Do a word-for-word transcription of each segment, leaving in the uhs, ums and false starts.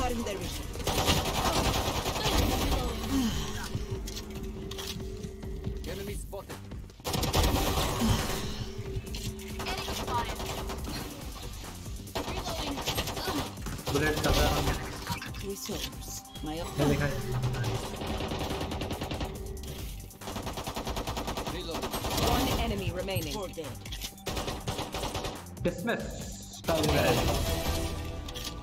Tarım demiş. One enemy remaining. Dismiss.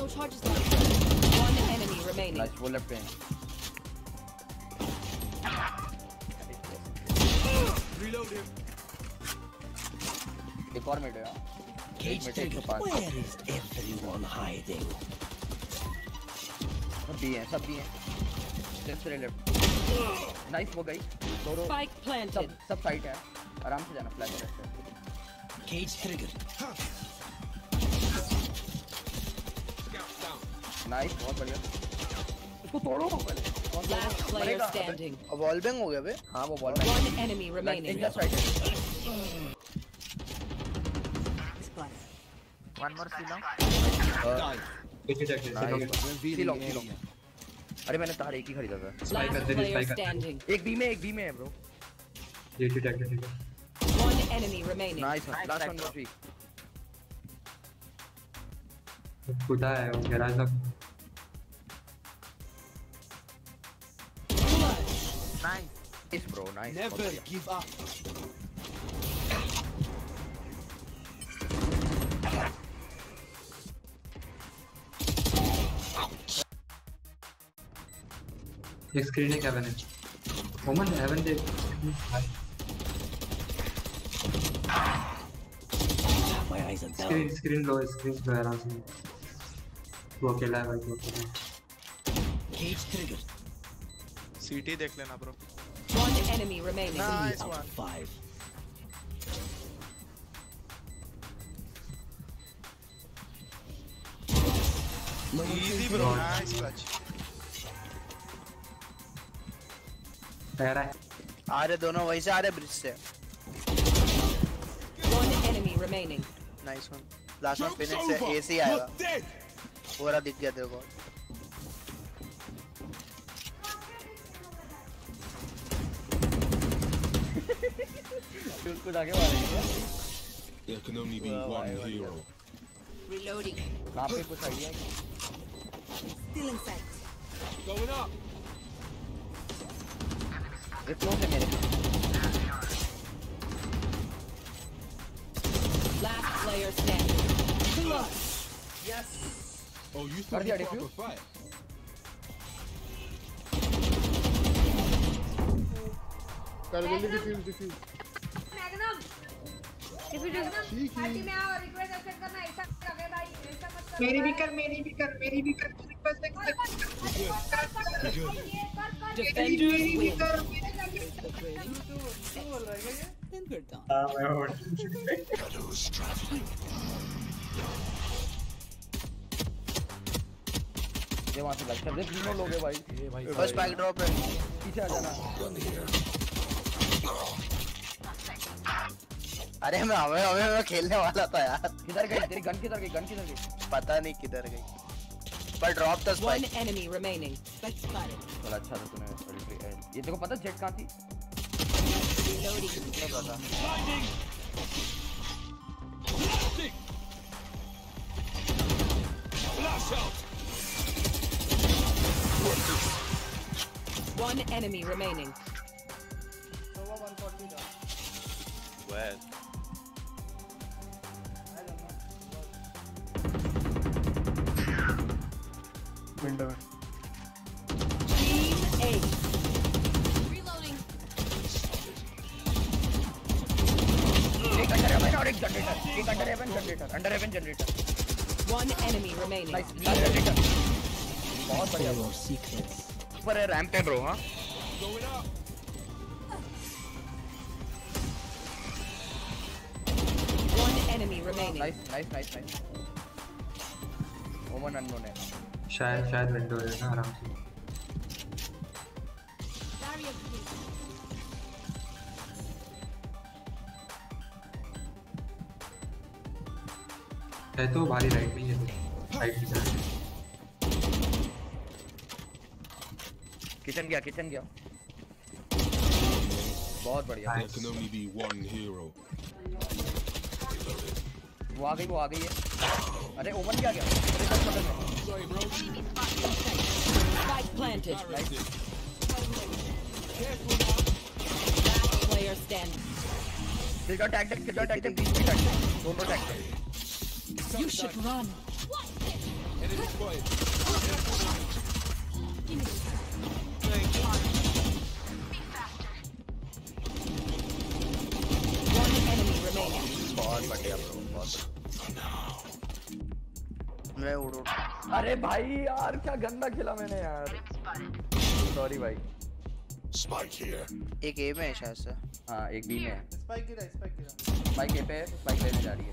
No charges left. One enemy remaining. Nice roller pin. Reload him. They got me there. Cage taken. Where is everyone hiding? Sab bhi hai, sab bhi hai. Left to left. Nice ho gayi. Spike planted. Sab side hai. Aaram se jana flag hai. Cage trigger. Nice बहुत बढ़िया इसको तोड़ो पहले standing वॉलबैंग हो गया बे हां वो wallbang one enemy remaining one more किलो किलो किलो अरे मैंने तार एक ही खरीदा था स्पाइक कर दे स्पाइक कर एक बी में एक बी में है ब्रो जेटी टैग ठीक है one enemy remaining nice last one more three खुदा है वो गैराज तक nice bro nice never give up एक स्क्रीन है heaven moment heaven they my eyes are down screen लो स्क्रीन पे आ रहा हूं वो अकेला है भाई केज ट्रिगर सीटी देख लेना bro one enemy remaining nice one five easy bro nice clutch आ रहा है आ रहे दोनों वहीं से आ रहे ब्रिज से one enemy remaining nice one last में फिनिश से एसी आएगा पूरा दिख गया तेरे को उसको जाके मारेंगे there can only be one hero reloading वहाँ पे कुछ आइडिया है still inside going up रिप्लो है मेरे last player standing yes Oh, you still have to fight. Carvalho defuse, defuse. Magnum. If you defuse, party में आओ request accept करना ऐसा करे भाई ऐसा मत कर. मेरी भी कर, मेरी भी कर, मेरी भी कर request accept. Defender भी कर. Then we're done. Ah, my lord. Shadows traveling. ये वहां से लग कर दे तीनों लोग है भाई बस बैक ड्रॉप है पीछे आ जाना अरे मैं हमें हमें खेलने वाला था यार किधर गई तेरी गन किधर गई गन किधर गई पता नहीं किधर गई पर ड्रॉप था spike one enemy remaining spike spotted अच्छा था तूने ये देखो पता जेट कहां थी लोडिंग क्या पता flash out One enemy remaining. Over one forty down. Where? I don't know. Window. Team A. Reloading. Take under heaven or take generator. Take under heaven generator. Under heaven generator. One enemy remaining. Nice. Secrets. But a ramp ten bro, huh? Going up. One enemy remaining. Nice, nice, nice, nice. Woman unknown. Shayad, shayad window is na aram se. तो भारी right में right kitchen गया kitchen गया बहुत बढ़िया वो आ गई वो आ गई है अरे ओमन क्या गया अरे You should run. Enemy spotted. One enemy remaining. बहुत बढ़िया bro, बहुत. मैं उड़ूँ. अरे भाई यार क्या गंदा खेला मैंने यार. Sorry भाई. Spike here. एक A में है शायद से. हाँ एक B में है. Spike गिरा, spike गिरा. Spike A पे, spike लेने जा रही है.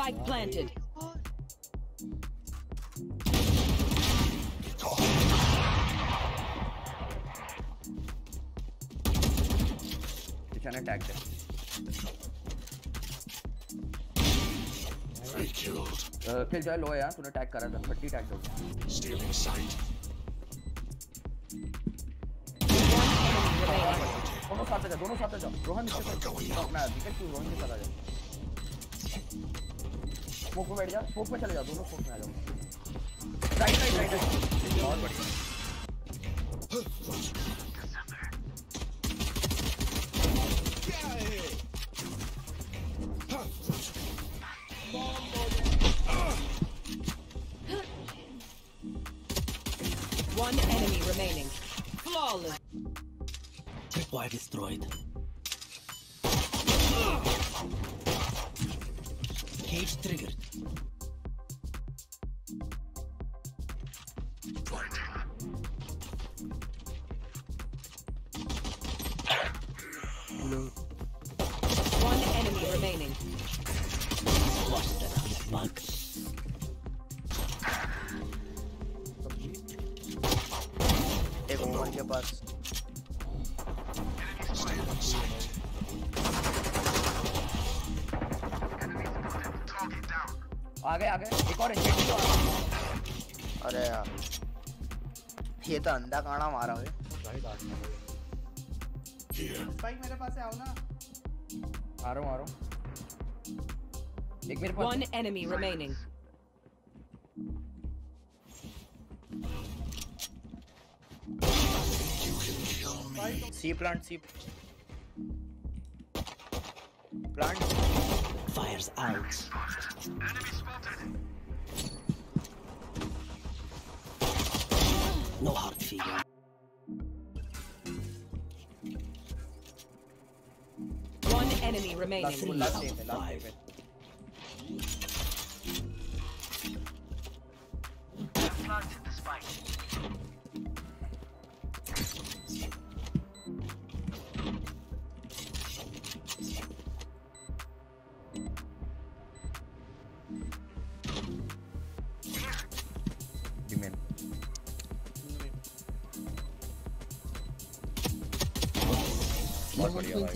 Spike planted. They can attack them. Three killed. Uh, phir jo low yaar, tune attack kara tha, but he attacked out. Stealing sight. Dono saath ja, dono saath ja. Rohan niche se apna wicket to Rohan ke saath ja. Smoke में बैठ जा smoke में चले जा दोनों smoke में आ जाओ right right right बहुत बढ़िया One enemy remaining flawless Tripwire destroyed Cage triggered. Hello. One enemy remaining. Lost the mug. Ek woman ke paas. आ गए आ गए एक और एंट्री तो अरे यार ये तो अंधा काना मारा है भाई डांट स्पाइक मेरे पास आओ ना आ रहा हूं आ रहा हूं एक मेरे पास one enemy remaining C plant C plant Fires out. Enemy spotted. No hard feelings. One enemy remaining. Three last out of five. Planted the spike.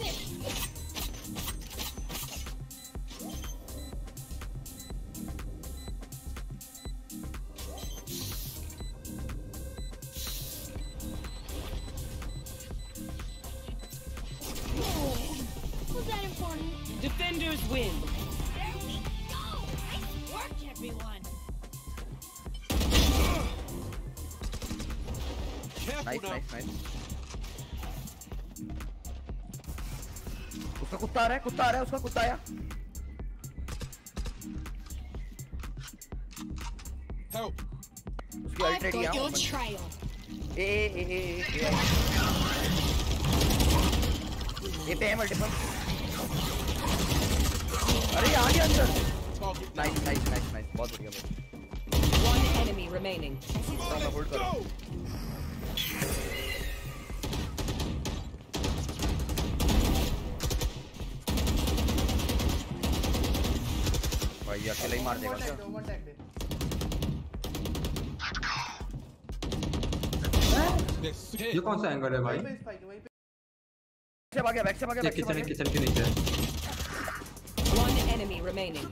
this? Defenders win. There we go. Nice work, everyone. Nice, nice, nice. उसका कुत्ता आ रहा है, कुत्ता आ रहा है, उसका कुत्ता आया. help. I've got your moment. Trail. Hey, hey, hey, hey. Nice, nice, nice, nice. बहुत बढ़िया भाई. One enemy remaining. भाई अकेला ही मार देगा क्या? ये कौन सा एंगल है भाई? बैक से भागे, बैक से भागे, किचन है, किचन के नीचे. One enemy remaining.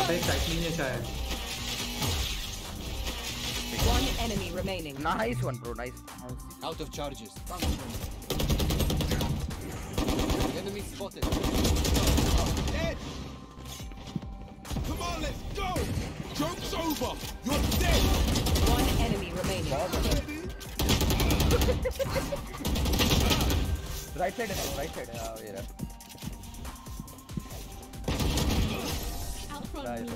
अबे टाइटनिंग है शायद. One enemy remaining. Nice one, bro. Nice. Out of charges. Enemy spotted. Dead. Come on, let's go. Joke's over. You're dead. One enemy remaining. Right side, right side. Ah, yeah. Out front.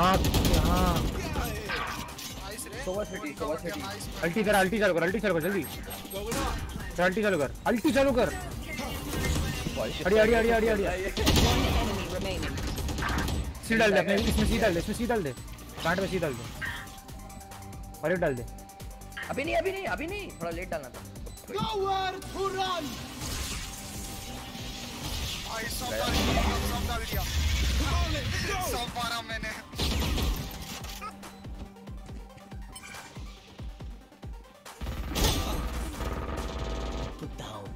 Mark. Yeah. अल्टी अल्टी कर अल्टी चालू कर अल्टी चालू कर जल्दी अल्टी चालू कर अल्टी चालू कर अड़ी अड़ी अड़ी अड़ी अड़ी सी डाल दे अपने इसमें सी डाल दे इसमें सी डाल दे कांट में सी डाल दे अरे डाल दे अभी नहीं अभी नहीं अभी नहीं थोड़ा लेट डालना था down.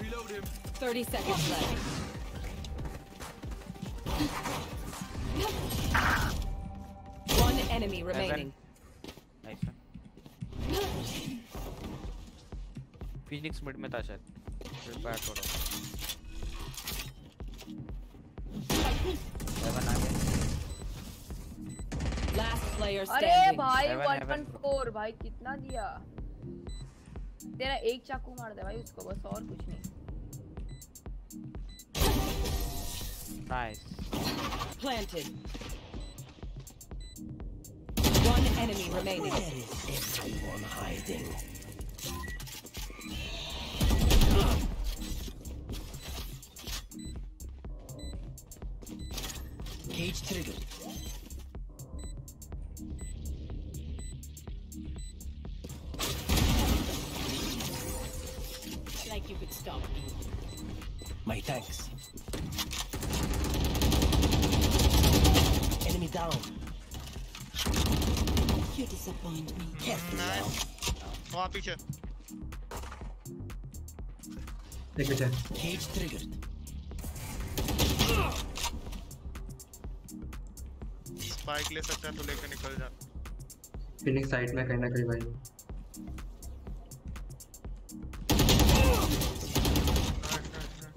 Reload him. thirty seconds left. One enemy remaining. Nice. Phoenix mid mein tha shayad. Prepare karo. Last player standing. अरे भाई one fourteen भाई कितना दिया? तेरा एक चाकू मार दे भाई उसको बस और कुछ नहीं. Nice. Planted. One enemy remaining. Where is everyone hiding? Cage triggered. You could stop me. My thanks. Enemy down. You disappoint me. Careful now. Wah piche. Take it. Cage triggered. Spike ले सकता है तो लेके निकल जा. Phoenix side में कहीं ना कहीं भाई.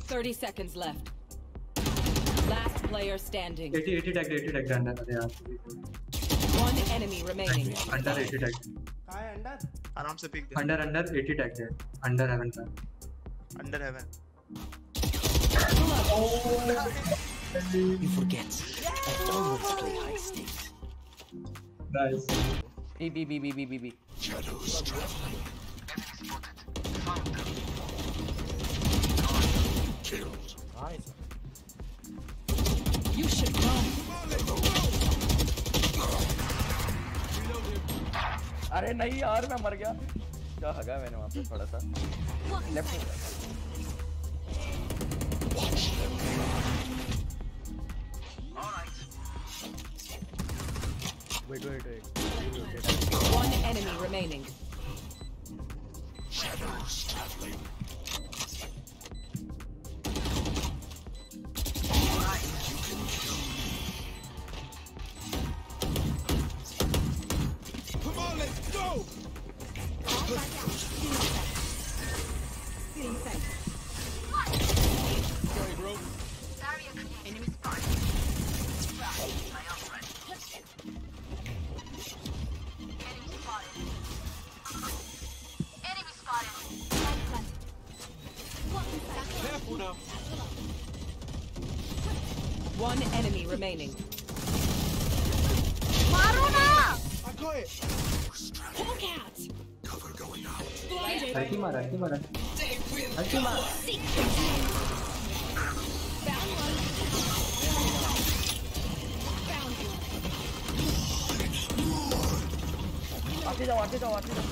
thirty seconds left. Last player standing. eighty eighty tag eighty tag अंडा था यार. One enemy remaining. अंडा eighty tag. कहां है अंडा? आराम से पिक दे. अंडर अंडर eighty tag है. अंडर heaven का. Under heaven. Oh. You forget. I always play high stakes. Nice. B B B B B B. Shadows traveling. Enemy spotted. Found them. Killed. Nice. You should run. अरे नहीं यार मैं मर गया. क्या हगा मैंने वहाँ पे थोड़ा सा. Wait, wait, wait. One enemy remaining. Shadows traveling. Enemy spotted. One enemy remaining. Maruna! I got it. Hulk out. Cover going out. Akimara, Akimara. Akimara. Ati jao, ati jao, ati jao.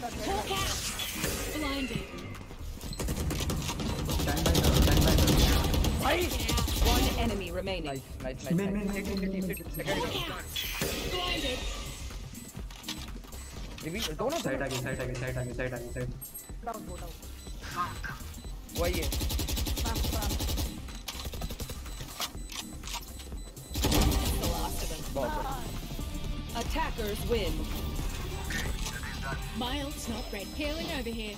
Hulk out! Blinded. Stand by now, stand by now. Aye! One enemy remaining. Nice, nice, nice. Hulk out! Blinded. Reveal, go now. Side again, side again, side again, side again, side. Down, go down. Why ye? Bam, bam. The last of them. Attackers win. Miles, not red. Healing over here.